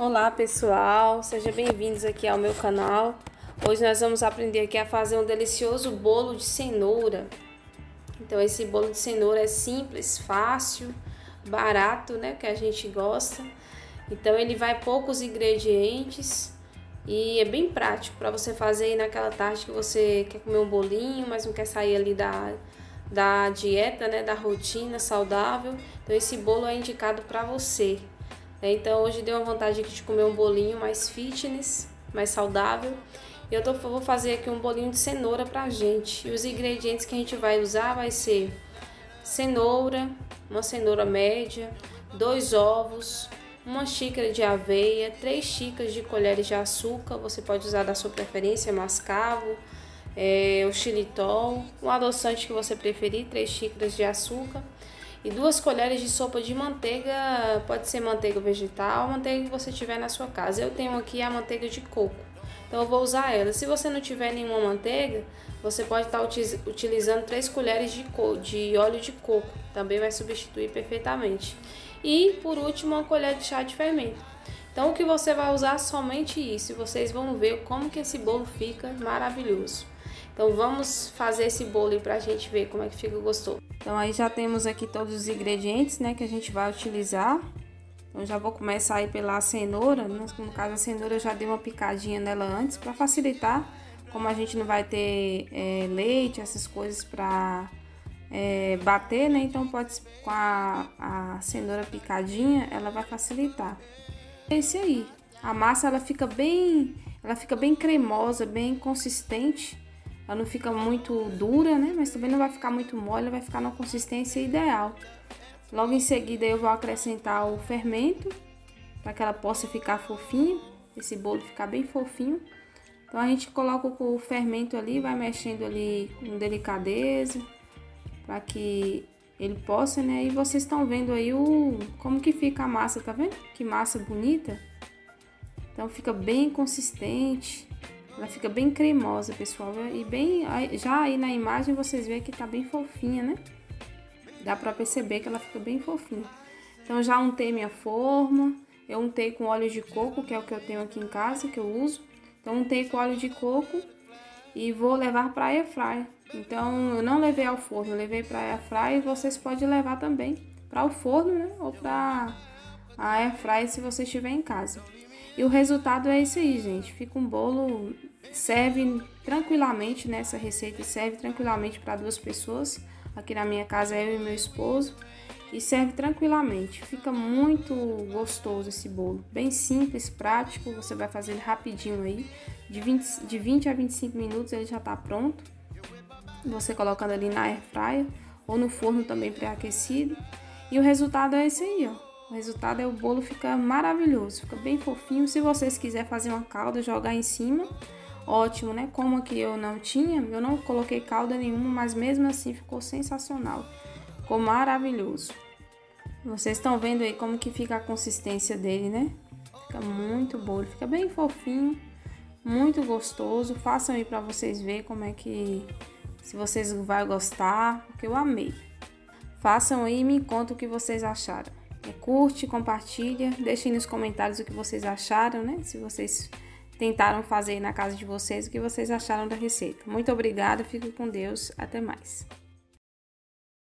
Olá pessoal, sejam bem-vindos aqui ao meu canal. Hoje nós vamos aprender aqui a fazer um delicioso bolo de cenoura. Então esse bolo de cenoura é simples, fácil, barato, né, que a gente gosta. Então ele vai poucos ingredientes e é bem prático para você fazer naquela tarde que você quer comer um bolinho, mas não quer sair ali da dieta, né, da rotina saudável. Então esse bolo é indicado para você. Então hoje deu uma vontade aqui de comer um bolinho mais fitness, mais saudável. E eu vou fazer aqui um bolinho de cenoura pra gente. E os ingredientes que a gente vai usar vai ser cenoura, uma cenoura média, 2 ovos, 1 xícara de aveia, 3 xícaras de colheres de açúcar. Você pode usar da sua preferência, mascavo, o xilitol, um adoçante que você preferir, 3 xícaras de açúcar. E 2 colheres de sopa de manteiga, pode ser manteiga vegetal, manteiga que você tiver na sua casa. Eu tenho aqui a manteiga de coco, então eu vou usar ela. Se você não tiver nenhuma manteiga, você pode estar utilizando 3 colheres de óleo de coco, também vai substituir perfeitamente. E por último, 1 colher de chá de fermento. Então o que você vai usar é somente isso, e vocês vão ver como que esse bolo fica maravilhoso. Então vamos fazer esse bolo aí pra gente ver como é que fica gostoso. Então aí já temos aqui todos os ingredientes, né, que a gente vai utilizar. Eu já vou começar aí pela cenoura, no caso a cenoura eu já dei uma picadinha nela antes para facilitar. Como a gente não vai ter leite, essas coisas pra bater, né, então pode com a cenoura picadinha, ela vai facilitar. É isso aí. A massa ela fica bem cremosa, bem consistente. Ela não fica muito dura, né? Mas também não vai ficar muito mole, ela vai ficar na consistência ideal. Logo em seguida eu vou acrescentar o fermento, para que ela possa ficar fofinha, esse bolo ficar bem fofinho. Então a gente coloca o fermento ali, vai mexendo ali com delicadeza, para que ele possa, né? E vocês estão vendo aí como que fica a massa, tá vendo? Que massa bonita! Então fica bem consistente. Ela fica bem cremosa, pessoal, e bem, já aí na imagem vocês veem que tá bem fofinha, né? Dá pra perceber que ela fica bem fofinha. Então já untei minha forma, eu untei com óleo de coco, que é o que eu tenho aqui em casa, que eu uso. Então untei com óleo de coco e vou levar pra airfryer. Então eu não levei ao forno, eu levei pra airfryer, e vocês podem levar também para o forno, né? Ou pra a airfryer se você estiver em casa. E o resultado é esse aí, gente. Fica um bolo, serve tranquilamente, né? Essa receita serve tranquilamente para 2 pessoas. Aqui na minha casa é eu e meu esposo. E serve tranquilamente. Fica muito gostoso esse bolo. Bem simples, prático. Você vai fazer ele rapidinho aí. De 20 a 25 minutos ele já tá pronto. Você colocando ali na airfryer ou no forno também pré-aquecido. E o resultado é esse aí, ó. O resultado é o bolo fica maravilhoso, fica bem fofinho. Se vocês quiserem fazer uma calda, jogar em cima, ótimo, né? Como aqui eu não tinha, eu não coloquei calda nenhuma, mas mesmo assim ficou sensacional. Ficou maravilhoso. Vocês estão vendo aí como que fica a consistência dele, né? Fica muito bom, fica bem fofinho, muito gostoso. Façam aí pra vocês verem como é que... se vocês vão gostar, porque eu amei. Façam aí e me contam o que vocês acharam. Curte, compartilha, deixem nos comentários o que vocês acharam, né? Se vocês tentaram fazer aí na casa de vocês, o que vocês acharam da receita. Muito obrigada, fico com Deus, até mais.